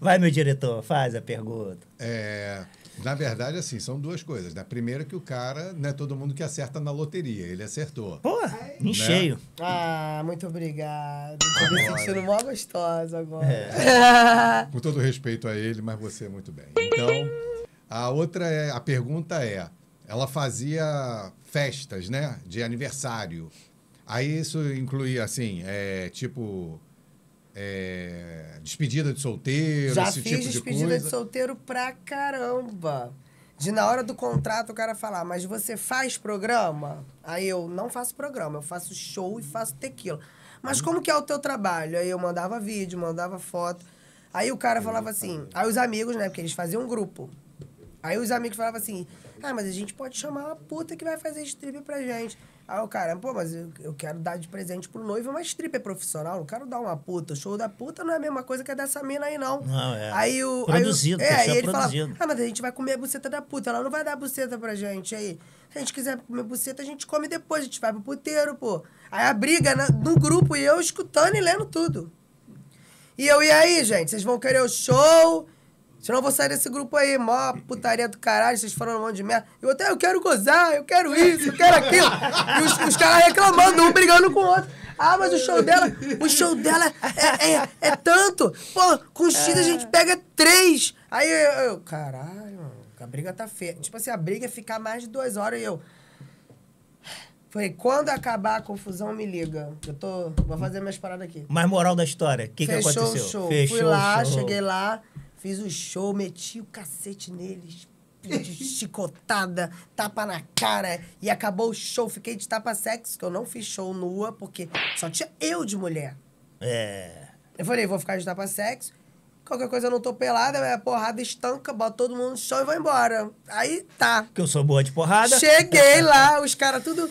Vai, meu diretor, faz a pergunta. Na verdade, assim, são duas coisas. A primeira é que o cara, não é todo mundo que acerta na loteria. Ele acertou. Pô, em cheio. Ah, muito obrigado. Tô me sentindo mó gostoso agora. Com todo respeito a ele, mas você é muito bem. Então, a outra é, a pergunta é, ela fazia festas, né, de aniversário. Aí isso incluía, assim, tipo... despedida de solteiro, já esse tipo de coisa. Já fiz despedida de solteiro pra caramba. De na hora do contrato o cara falar, mas você faz programa? Aí eu, não faço programa, eu faço show e faço tequila. Mas como que é o teu trabalho? Aí eu mandava vídeo, mandava foto. Aí o cara falava assim, aí os amigos, né, porque eles faziam um grupo. Aí os amigos falavam assim, ah, mas a gente pode chamar uma puta que vai fazer strip pra gente. Aí o cara, pô, mas eu quero dar de presente pro noivo uma stripper profissional, não quero dar uma puta. O show da puta não é a mesma coisa que a dessa mina aí, não. Não, é. Aí o... Produzido, aí o, aí ele fala, ah, mas a gente vai comer a buceta da puta, ela não vai dar buceta pra gente aí. Se a gente quiser comer buceta, a gente come depois, a gente vai pro puteiro, pô. Aí a briga no grupo e eu escutando e lendo tudo. E aí, gente, vocês vão querer o show... Senão eu vou sair desse grupo aí, mó putaria do caralho, vocês foram um monte de merda. Eu até, eu quero gozar, eu quero isso, eu quero aquilo. E os caras reclamando, um brigando com o outro. Ah, mas o show dela é tanto. Pô, com X a gente pega 3. Aí eu caralho, a briga tá feia. Tipo assim, a briga é ficar mais de 2 horas e eu... Falei, quando acabar a confusão, me liga. Eu tô... Vou fazer minhas paradas aqui. Mas moral da história, o que aconteceu? Fechou o show. Fui lá, cheguei lá... Fiz o show, meti o cacete neles, chicotada, tapa na cara, e acabou o show. Fiquei de tapa sexo, que eu não fiz show nua, porque só tinha eu de mulher. É. Eu falei, vou ficar de tapa sexo, qualquer coisa eu não tô pelada, a porrada estanca, bota todo mundo no chão e vou embora. Aí tá. Porque eu sou boa de porrada. Cheguei lá, os caras tudo...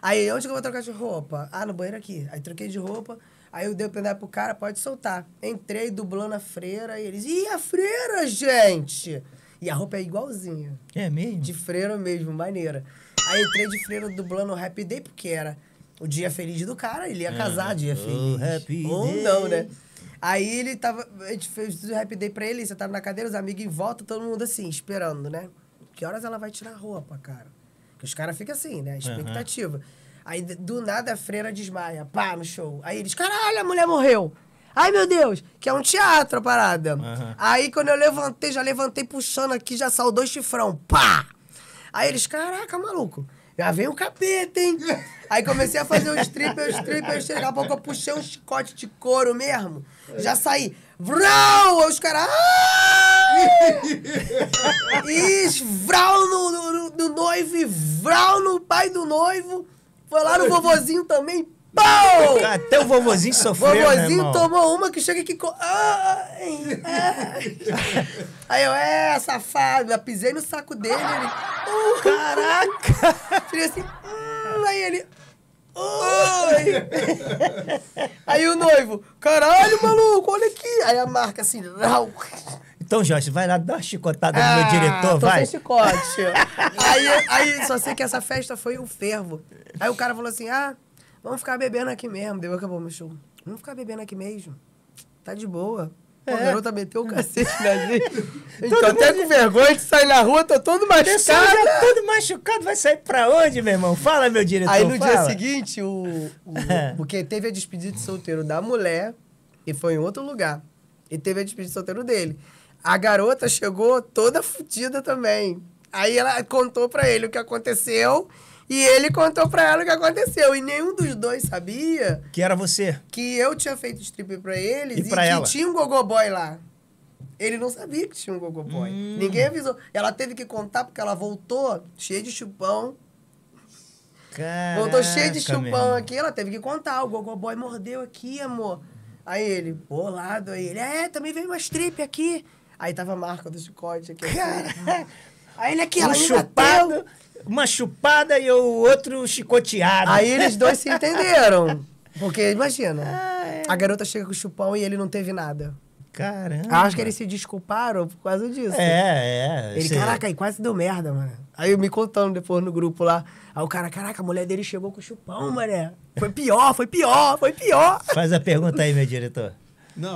Aí, onde que eu vou trocar de roupa? Ah, no banheiro aqui. Aí troquei de roupa. Aí eu dei o pendrive pro cara, pode soltar. Entrei dublando a freira e eles... Ih, a freira, gente! E a roupa é igualzinha. É mesmo? De freira mesmo, maneira. Aí entrei de freira dublando o Happy Day, porque era o dia feliz do cara, ele ia casar, dia feliz. Happy Ou Day. Não, né? Aí ele tava... A gente fez o Happy Day pra ele, você tava na cadeira, os amigos em volta, todo mundo assim, esperando, né? Que horas ela vai tirar a roupa, cara? Porque os caras ficam assim, né? Expectativa. Aí, do nada, a freira desmaia. Pá, no show. Aí eles, caralho, a mulher morreu. Ai, meu Deus, que é um teatro a parada. Aí, quando eu levantei, já levantei puxando aqui, já saiu 2 chifrão. Pá! Aí eles, caraca, maluco, já veio o capeta, hein? Aí comecei a fazer o strip. Daqui a pouco eu puxei um chicote de couro mesmo. Já saí. Vral! Aí os caras... E vral no noivo e vral no pai do noivo. Foi lá no vovozinho também, pau! Até o vovozinho sofreu, vovozinho, né, tomou uma que chega aqui... Aí eu, safado, eu pisei no saco dele, ele... Caraca! Tirei assim... Aí ele... Aí o noivo... Caralho, maluco, olha aqui! Aí a marca assim... Então, Jorge, vai lá dar uma chicotada no meu diretor, vai. Sem chicote. aí, só sei que essa festa foi um fervo. Aí o cara falou assim, vamos ficar bebendo aqui mesmo. Deu, acabou meu show. Vamos ficar bebendo aqui mesmo. Tá de boa. Pô, a garota meteu o cacete na gente. Tô até com vergonha de sair na rua, tô todo machucado. Todo machucado, vai sair pra onde, meu irmão? Fala, meu diretor, aí no dia seguinte, porque teve a despedida de solteiro da mulher e foi em outro lugar. E teve a despedida de solteiro dele. A garota chegou toda fodida também. Aí ela contou pra ele o que aconteceu e ele contou pra ela o que aconteceu. E nenhum dos dois sabia... Que era você. Que eu tinha feito strip pra eles e pra ela. Que tinha um gogoboy lá. Ele não sabia que tinha um gogoboy. Ninguém avisou. Ela teve que contar porque ela voltou cheia de chupão. Caraca, voltou cheia de chupão mesmo. Aqui. Ela teve que contar. O gogoboy mordeu aqui, amor. Aí ele, bolado. Aí ele, também veio uma strip aqui. Aí tava a marca do chicote aqui. Assim. Aí ele aqui, ela chupado, uma chupada e o outro chicoteado. Aí eles dois se entenderam. Porque, imagina, a garota chega com o chupão e ele não teve nada. Caramba. Acho que eles se desculparam por causa disso. Ele, caraca, aí quase deu merda, mano. Aí eu me contando depois no grupo lá. Aí o cara, caraca, a mulher dele chegou com o chupão, mané. Foi pior, foi pior, foi pior. Faz a pergunta aí, meu diretor. Não.